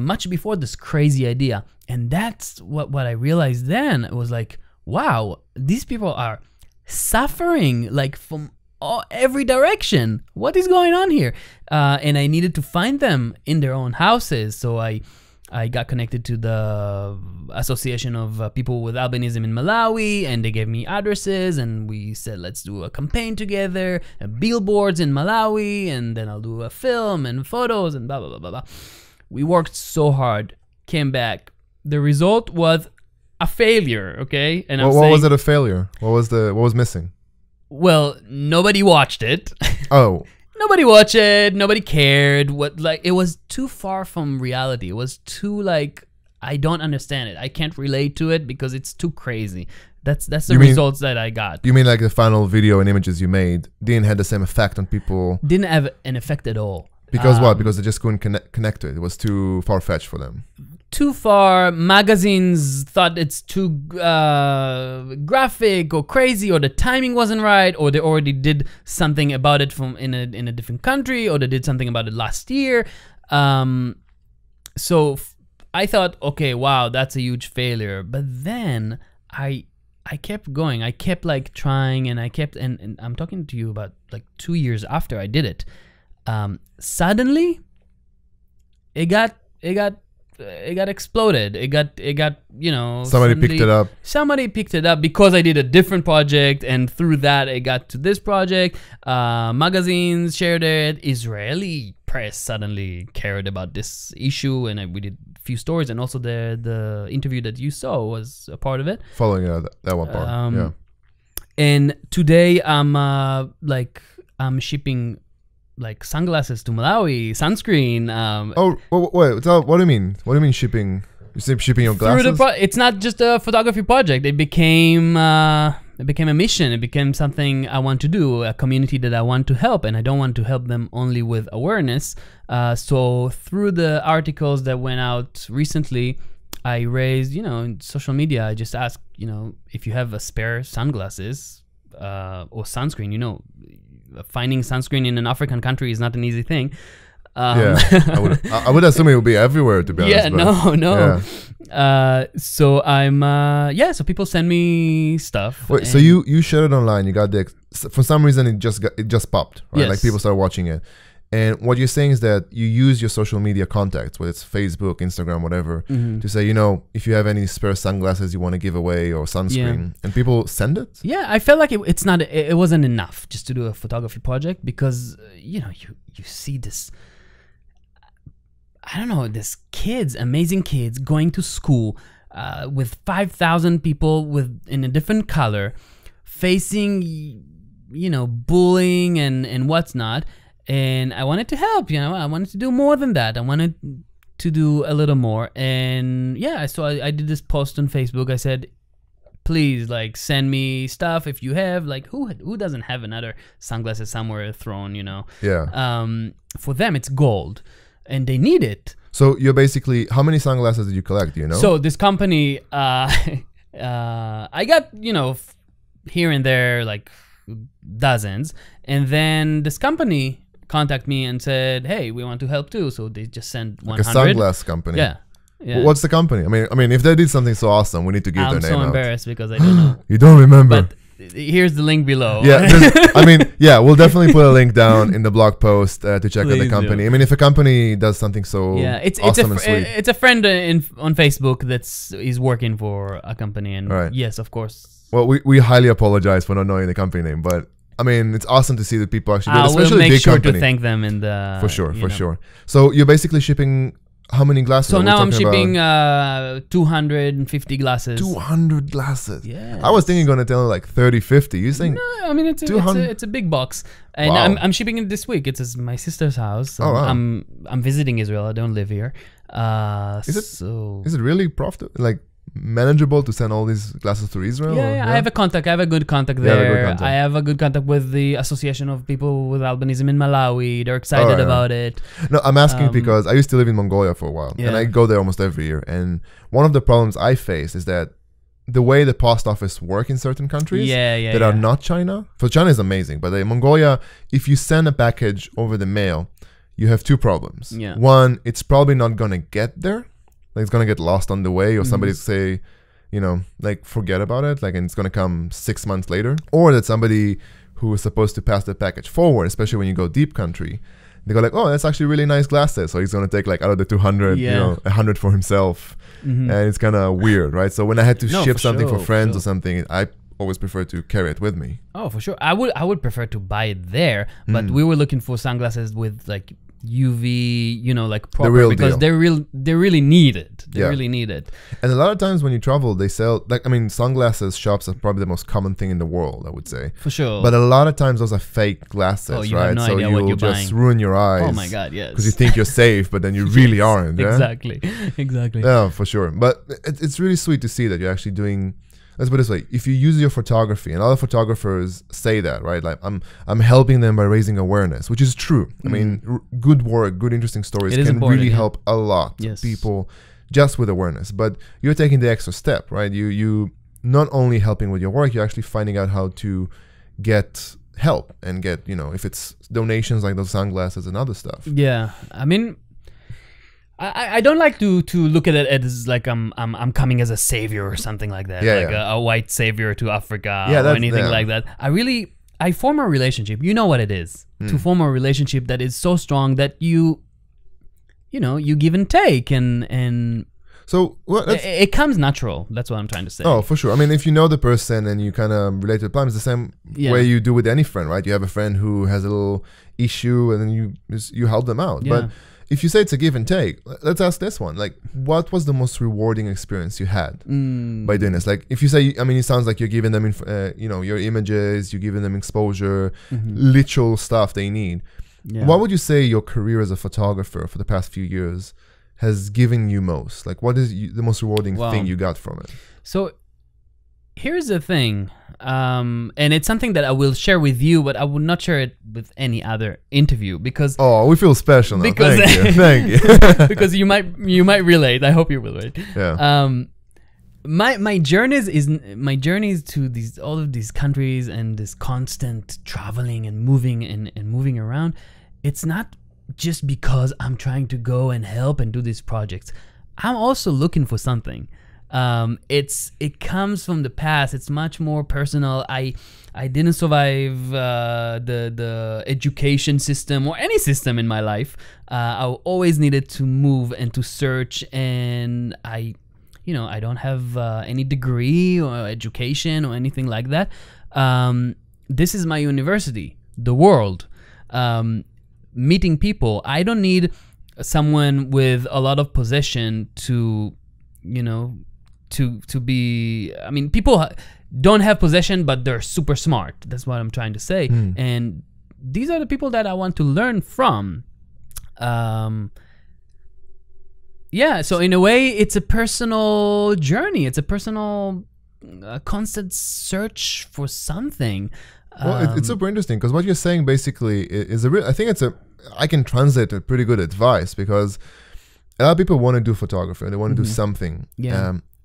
Much before this crazy idea. And that's what I realized then. It was like, wow, these people are suffering like from every direction. What is going on here? And I needed to find them in their own houses. So I got connected to the Association of People with Albinism in Malawi, and they gave me addresses, and we said, let's do a campaign together, billboards in Malawi, and then I'll do a film and photos and blah, blah, blah, blah, blah. We worked so hard, came back. The result was a failure, okay? And what was it a failure? What was missing? Well, nobody watched it. Oh. Nobody watched it, nobody cared. It was too far from reality. It was too like, I don't understand it. I can't relate to it because it's too crazy. That's the results that I got. You mean like the final video and images you made didn't have the same effect on people? Didn't have an effect at all. Because what? Because they just couldn't connect to it. It was too far-fetched for them. Too far. Magazines thought it's too graphic or crazy, or the timing wasn't right, or they already did something about it from in a different country, or they did something about it last year. So I thought, okay, wow, that's a huge failure. But then I kept going. I kept like trying, and I kept, and I'm talking to you about like 2 years after I did it. Suddenly it got it got exploded. It got you know, somebody picked it up. Somebody picked it up because I did a different project, and through that it got to this project. Magazines shared it. Israeli press suddenly cared about this issue, and we did a few stories, and also the interview that you saw was a part of it. Following that one part, yeah. And today I'm shipping like sunglasses to Malawi, sunscreen. Oh, wait, what do you mean? What do you mean shipping? You said shipping your glasses? It's not just a photography project. It became a mission. It became something I want to do, a community that I want to help, and I don't want to help them only with awareness. So through the articles that went out recently, I raised, you know, in social media, I just asked, you know, if you have a spare sunglasses or sunscreen, you know, finding sunscreen in an African country is not an easy thing. Yeah, I would assume it would be everywhere, to be honest. Yeah, no. Yeah. So I'm, yeah, so people send me stuff. Wait, so you shared it online, you got the, for some reason it just popped, right? Yes. Like people started watching it. And what you're saying is that you use your social media contacts, whether it's Facebook, Instagram, whatever, to say, you know, if you have any spare sunglasses you want to give away or sunscreen, and people send it? Yeah, I felt like it wasn't enough just to do a photography project because, you know, you see this, I don't know, this kids, amazing kids going to school with 5,000 people in a different color, facing, you know, bullying and what's not. And I wanted to help, you know, I wanted to do more than that. I wanted to do a little more. And yeah, so I did this post on Facebook. I said, please, like, send me stuff if you have, like, who doesn't have another sunglasses somewhere thrown, you know? Yeah. For them, it's gold and they need it. So you're basically, how many sunglasses did you collect, do you know? So this company, I got, you know, here and there, like dozens. And then this company contact me and said, "Hey, we want to help too." So they just sent 100. Like a sunglass company. Yeah. Well, what's the company? I mean, if they did something so awesome, we need to give their name. I'm so embarrassed because I don't know. You don't remember. But here's the link below. Yeah. I mean, yeah, we'll definitely put a link down in the blog post to check out the company. Do. I mean, if a company does something so awesome and sweet. It's a friend on Facebook is working for a company, and yes, of course. Well, we highly apologize for not knowing the company name, but. I mean, it's awesome to see that people actually do it, especially big company. I will make sure to thank them in the... For sure. So you're basically shipping how many glasses? So now I'm shipping 250 glasses. 200 glasses? Yeah. I was thinking going to tell like 30, 50. You're saying... No, I mean, it's a big box. And wow. I'm shipping it this week. It's my sister's house. So I'm visiting Israel. I don't live here. Is it really profitable? Like... manageable to send all these glasses to Israel? Yeah, I have a contact. I have a good contact there. I have a good contact with the Association of People with Albinism in Malawi. They're excited about it. No, I'm asking because I used to live in Mongolia for a while, and I go there almost every year. And one of the problems I face is that the way the post office work in certain countries that are not China. So China is amazing, but in Mongolia, if you send a package over the mail, you have two problems. Yeah. One, it's probably not going to get there. Like it's gonna get lost on the way, or somebody say, you know, like forget about it, like, and it's gonna come 6 months later. Or that somebody who was supposed to pass the package forward, especially when you go deep country, they go like, oh, that's actually really nice glasses. So he's gonna take like out of the 200, you know, 100 for himself, and it's kind of weird, right? So when I had to ship something for friends or something, I always prefer to carry it with me. Oh, for sure, I would prefer to buy it there, but we were looking for sunglasses with like. UV, you know, like proper because they really need it. They really need it. And a lot of times when you travel, they sell like, I mean, sunglasses shops are probably the most common thing in the world, I would say. For sure. But a lot of times those are fake glasses, right? So you'll just ruin your eyes. Oh my God, yes. Because you think you're safe, but then you really aren't. Yeah? Exactly. Yeah, for sure. But it's really sweet to see that you're actually doing. Let's put it this way: if you use your photography, and other photographers say that, right? Like, I'm helping them by raising awareness, which is true. I mean, good work, good interesting stories can really help a lot people just with awareness. But you're taking the extra step, right? You not only helping with your work, you're actually finding out how to get help and get, you know, if it's donations like those sunglasses and other stuff. Yeah, I mean. I don't like to look at it as like I'm coming as a savior or something like that, a white savior to Africa or anything like that. I form a relationship. You know what it is to form a relationship that is so strong that you you know, you give and take, and so well, it comes natural. That's what I'm trying to say. Oh, for sure. I mean, if you know the person and you kind of relate to the problem, it's the same way you do with any friend, right? You have a friend who has a little issue, and then you help them out. But if you say it's a give and take, let's ask this one. Like, what was the most rewarding experience you had by doing this? Like, if you say, I mean, it sounds like you're giving them, you know, your images, you're giving them exposure, literal stuff they need. Yeah. What would you say your career as a photographer for the past few years has given you most? Like, what is the most rewarding thing you got from it? So here's the thing, and it's something that I will share with you, but I will not share it with any other interview, because we feel special now. Because thank you because you might relate. I hope you relate. My journeys to all of these countries and this constant traveling and moving and moving around, it's not just because I'm trying to go and help and do these projects. I'm also looking for something. It comes from the past. It's much more personal. I didn't survive the education system or any system in my life. I always needed to move and to search, and I don't have any degree or education or anything like that. This is my university, the world. Meeting people. I don't need someone with a lot of possession to, you know, to be, I mean, people don't have possession, but they're super smart. That's what I'm trying to say. And these are the people that I want to learn from. Yeah, so in a way, it's a personal journey. It's a personal constant search for something. Well, it's super interesting, because what you're saying basically is a real, I think it's a, I can translate a pretty good advice, because a lot of people want to do photography. They want to do something.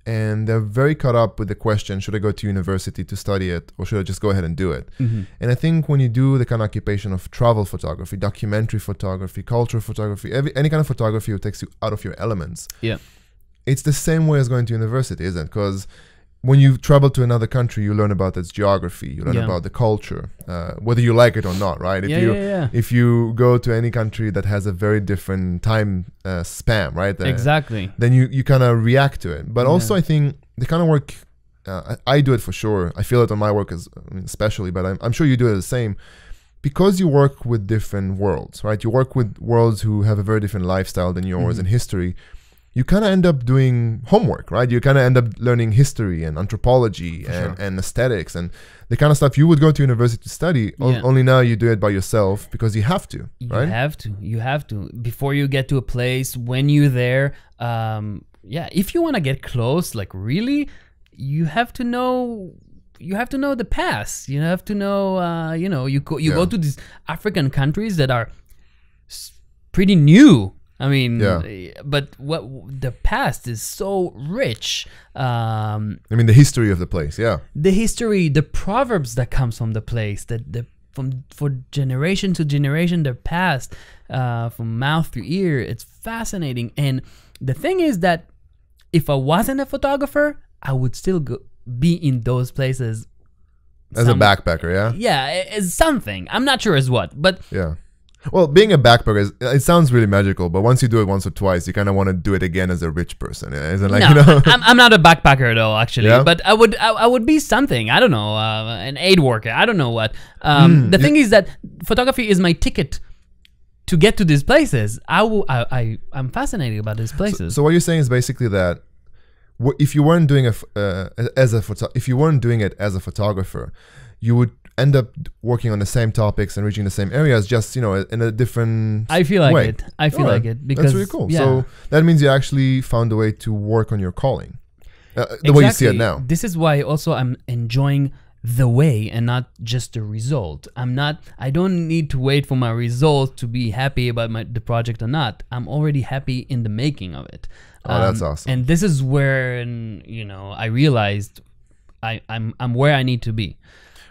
And they're very caught up with the question, should I go to university to study it, or should I just go ahead and do it? And I think when you do the kind of occupation of travel photography, documentary photography, cultural photography, any kind of photography that takes you out of your elements. It's the same way as going to university, isn't it? Because when you travel to another country, you learn about its geography, you learn about the culture, whether you like it or not, right? If you go to any country that has a very different time span, right? Exactly. Then you kind of react to it. But also, I think the kind of work, I do it for sure. I feel it on my work, especially, but I'm sure you do it the same. Because you work with different worlds, right? You work with worlds who have a very different lifestyle than yours and history. You kind of end up doing homework, right? You kind of end up learning history and anthropology and aesthetics and the kind of stuff you would go to university to study. Only now you do it by yourself because you have to, right? You have to. Before you get to a place, when you're there, if you want to get close, like really, you have to know the past. You have to know, you go to these African countries that are pretty new. I mean, but the past is so rich. I mean, the history of the place, the history, the proverbs that comes from the place, that from generation to generation, they're passed from mouth to ear. It's fascinating. And the thing is that if I wasn't a photographer, I would still be in those places as a backpacker. As something. I'm not sure as what, but well, being a backpacker, it sounds really magical, but once you do it once or twice, you kind of want to do it again as a rich person. Isn't like, no, you know? I'm not a backpacker at all, actually. But I would be something. I don't know, an aid worker. I don't know what. The thing is that photography is my ticket to get to these places. I'm fascinated about these places. So what you're saying is basically that if you weren't doing it as a photographer, you would end up working on the same topics and reaching the same areas, just, you know, in a different way. I feel like it. Because that's really cool. So that means you actually found a way to work on your calling, the way you see it now. This is why also I'm enjoying the way and not just the result. I don't need to wait for my result to be happy about the project or not. I'm already happy in the making of it. Oh, that's awesome. And this is where, you know, I realized I'm where I need to be.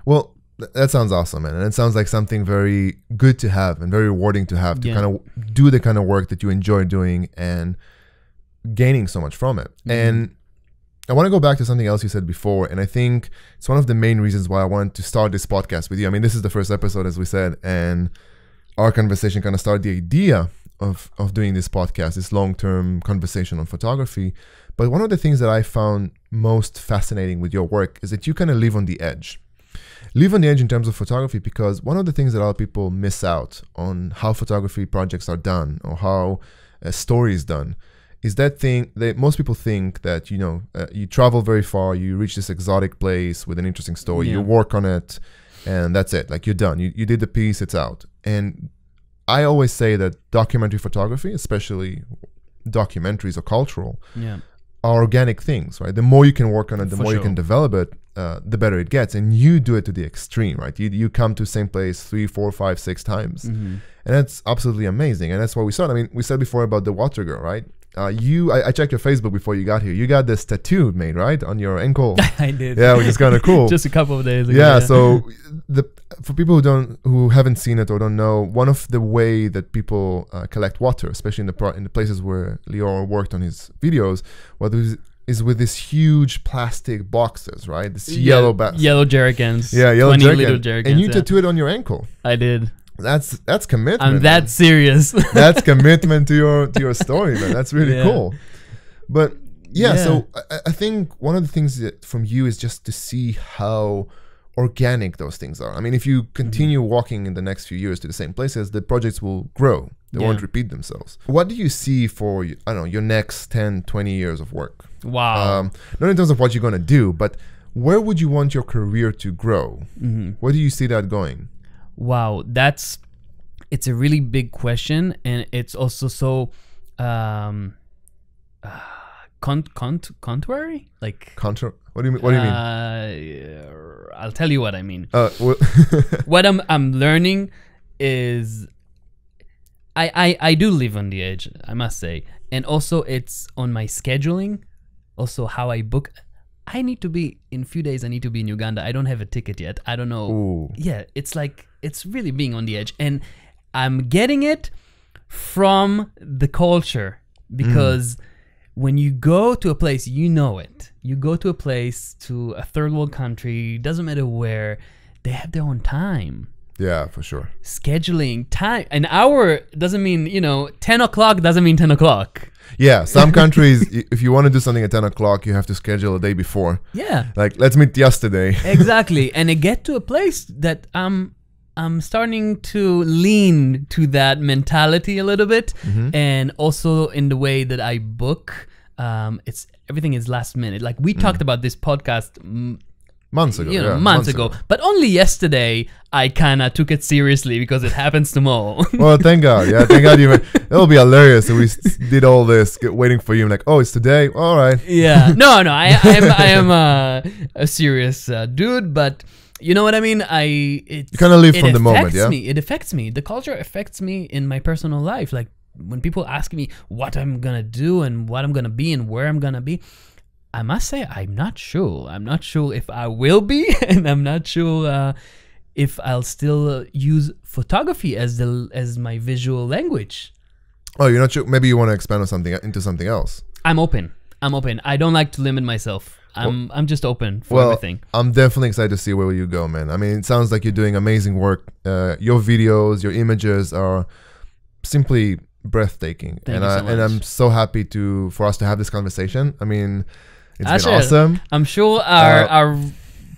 Well, that sounds awesome, man. And it sounds like something very good to have and very rewarding to have, to kind of do the kind of work that you enjoy doing and gaining so much from it. And I want to go back to something else you said before. And I think it's one of the main reasons why I wanted to start this podcast with you. I mean, this is the first episode, as we said, and our conversation kind of started the idea of doing this podcast, this long-term conversation on photography. But one of the things that I found most fascinating with your work is that you kind of live on the edge. Live on the edge in terms of photography, because one of the things that a lot of people miss out on how photography projects are done, or how a story is done, is that thing that most people think that, you know, you travel very far, you reach this exotic place with an interesting story, yeah, you work on it, and that's it. Like, you're done. You did the piece, it's out. And I always say that documentary photography, especially documentaries or cultural, yeah, are organic things, right? The more you can work on it, the more you can develop it, the better it gets. And you do it to the extreme, right? You come to the same place 3, 4, 5, 6 times. Mm-hmm. And that's absolutely amazing. And that's what we saw. I mean, we said before about the water girl, right? I checked your Facebook before you got here. You got this tattoo made, right? On your ankle. I did. Yeah, which is kind of cool. Just a couple of days ago. Yeah, yeah. So for people who haven't seen it or don't know, one of the way that people collect water, especially in the places where Lior worked on his videos, is with these huge plastic boxes, right? This yellow jerrycans. Yeah, yellow jerrycans. And you tattooed it on your ankle. I did. That's commitment. I'm that serious. That's commitment to your story, man. That's really cool. But so I think one of the things that from you is just to see how organic those things are. I mean, if you continue walking in the next few years to the same places, the projects will grow. They won't repeat themselves. What do you see for, I don't know, your next 10, 20 years of work? Wow. Not in terms of what you're going to do, but where would you want your career to grow? Mm-hmm. Where do you see that going? Wow, it's a really big question, and it's also so contrary. Like contra. What do you mean? What do you mean? I'll tell you what I mean. What I'm learning is I do live on the edge, I must say, and also it's on my scheduling, also how I book. I need to be in a few days. I need to be in Uganda. I don't have a ticket yet. I don't know. Ooh. Yeah, it's like, it's really being on the edge, and I'm getting it from the culture, because when you go to a place, you know it. You go to a place, to a third world country, doesn't matter where, they have their own time. Yeah, for sure. Scheduling time. An hour doesn't mean, you know, 10 o'clock doesn't mean 10 o'clock. Yeah, some countries, if you want to do something at 10 o'clock, you have to schedule a day before. Yeah. Like, let's meet yesterday. Exactly. And I get to a place that I'm starting to lean to that mentality a little bit. Mm-hmm. And also in the way that I book, it's everything is last minute. Like, we talked about this podcast months ago, you know, months ago. But only yesterday I kind of took it seriously, because it happens tomorrow. Well, thank God. Yeah, thank God. It'll be hilarious if we did all this waiting for you. I'm like, oh, it's today. All right. Yeah. No. I am a serious dude, but you know what I mean. You kind of live from the moment. Yeah. It affects me. The culture affects me in my personal life. Like, when people ask me what I'm gonna do and what I'm gonna be and where I'm gonna be, I must say, I'm not sure. I'm not sure if I will be, and I'm not sure if I'll still use photography as my visual language. Oh, you're not sure? Maybe you want to expand on into something else. I'm open. I'm open. I don't like to limit myself. I'm just open for everything. I'm definitely excited to see where you go, man. I mean, it sounds like you're doing amazing work. Your videos, your images are simply breathtaking. Thank you so much. And I'm so happy for us to have this conversation. I mean, it's been awesome. I'm sure our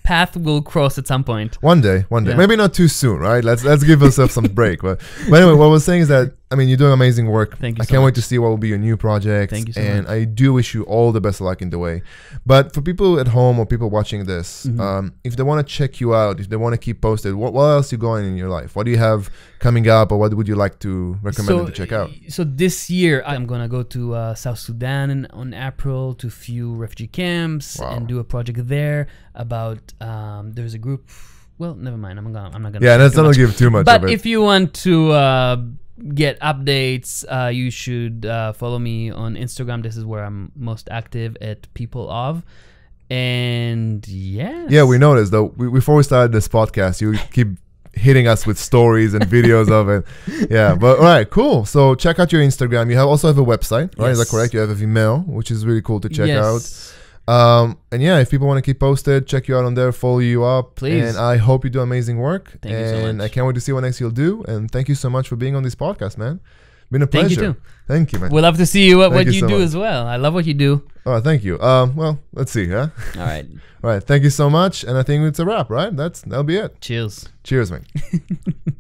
path will cross at some point. One day. Yeah. Maybe not too soon, right? Let's give ourselves some break. But anyway, what I was saying is that, I mean, you're doing amazing work. I can't wait to see what will be your new project. Thank you so much. I do wish you all the best of luck in the way. But for people at home or people watching this, if they want to check you out, if they want to keep posted, what else you going in your life? What do you have coming up, or what would you like to recommend them to check out? So this year, I'm going to go to South Sudan on April to a few refugee camps and do a project there about, there's a group, well, never mind. I'm not going to. Yeah, that's not give too much. But if you want to get updates, you should follow me on Instagram. This is where I'm most active, at PeopleOf. And yeah, we noticed though, before we started this podcast, you keep hitting us with stories and videos of it. Yeah, but all right, cool. So check out your Instagram. You also have a website, right? Yes. Is that correct? You have an email, which is really cool to check out. And yeah, if people want to keep posted, check you out on there, follow you up, please. And I hope you do amazing work. Thank you so much. I can't wait to see what next you'll do. And thank you so much for being on this podcast, man. Been a pleasure. Thank you too. Thank you, man. We'll love to see you what you do as well. I love what you do. Oh, thank you. Well, let's see, huh? All right. All right. Thank you so much, and I think it's a wrap, right? That'll be it. Cheers. Cheers, man.